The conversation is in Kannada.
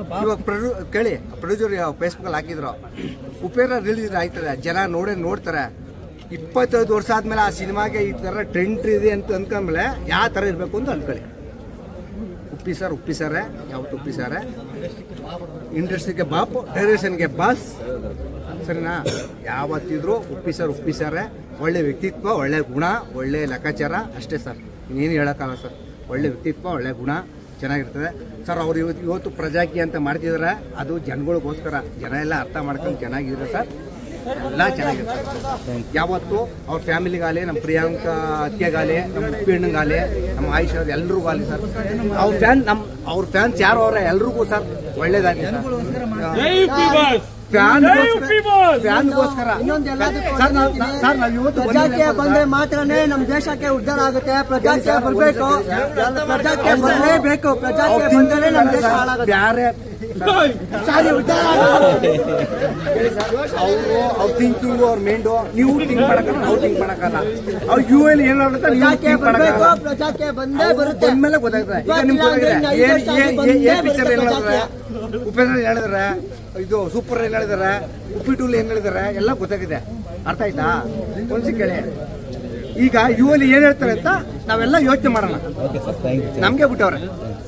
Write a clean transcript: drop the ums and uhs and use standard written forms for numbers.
इवाग केळि प्रोड्यूसर फेस्बुकल हाकिद्रु उपेन्द्र रिलीज आय्तदे जन नोडे नोड्तारे 25 वर्ष आदमेले आ सिनेमागे ई ತರ ಟ್ರೆಂಡ್ ಇದೆ ಅಂತ ಅನ್ಕೊಂಡ್ಮೇಲೆ ಯಾವ ತರ ಇರಬೇಕು ಅಂತ ಅನ್ಕೊಳ್ಳಿ। ಉಪ್ಪಿ ಸರ್ ಯಾವತ್ತು ಉಪ್ಪಿ ಸರ್ ಇಂಡಸ್ಟ್ರಿಗೆ ಬಾಪ್ ಡೈರೆಕ್ಷನ್ಗೆ ಬಾಸ್ ಸರಿನಾ ಯಾವತ್ತಿದ್ರು ಉಪ್ಪಿ ಸರ್ ಒಳ್ಳೆ ವ್ಯಕ್ತಿತ್ವ ಒಳ್ಳೆ ಗುಣ ಒಳ್ಳೆ ಲೆಕ್ಕಾಚಾರ ಅಷ್ಟೇ ಸರ್ ಇನ್ನೇನು ಹೇಳಕಾಗಲ್ಲ ಸರ್ ಒಳ್ಳೆ ವ್ಯಕ್ತಿತ್ವ ಒಳ್ಳೆ ಗುಣ ಚೆನ್ನಾಗಿರ್ತದೆ ಸರ್ ಅವರು ಇವತ್ತು ಪ್ರಜಾಕೀಯ ಅಂತ ಮಾಡ್ತಿದ್ದಾರೆ ಅದು ಜನಗಳಿಗೋಸ್ಕರ ಜನ ಎಲ್ಲ ಅರ್ಥ ಮಾಡ್ಕೊಂಡು ಚೆನ್ನಾಗಿದ್ದಾರೆ ಸರ್ ಎಲ್ಲ ಚೆನ್ನಾಗಿರುತ್ತೆ ಯಾವತ್ತು ಅವ್ರ ಫ್ಯಾಮಿಲಿಗಾಲೆ ನಮ್ಮ ಪ್ರಿಯಾಂಕಾ ಅತ್ತೆಗಾಲೆ ನಮ್ಮ ಉಪ್ಪಣ್ಣಗಾಲೆ ನಮ್ಮ ಆಯಿಷಾ ಎಲ್ಲರಿಗಾಲೆ ಸರ್ ಅವ್ರ ಫ್ಯಾನ್ಸ್ ಯಾರು ಅವರ ಎಲ್ಲರಿಗೂ ಸರ್ ಒಳ್ಳೆದಾಗಿ ಫ್ಯಾನ್ಗೋಸ್ಕರ ಸರ್ ನಾವು ಇವತ್ತು ಪ್ರಜಾಕೀಯ ಬಂದ್ರೆ ಮಾತ್ರನೇ ನಮ್ಮ ದೇಶಕ್ಕೆ ಉದ್ಧಾರ ಆಗುತ್ತೆ ಪ್ರಜಾಕೀಯ ಬರಬೇಕು ಪ್ರಜಾಕೀಯ ಬರಲೇಬೇಕು ಪ್ರಜಾಕೀಯ ಬಂದ್ರೆ ನಮ್ಮ ದೇಶ ಹಾಳಾಗುತ್ತೆ ಯಾರೇ थिंकिंग और मेंडो न्यू थिंक बंद उपेन्द्र सूपर उपिटूल ऐन गोत्या अर्थ आयता कल युवली ऐन नावे योचने नमेंगे बिटव्रे।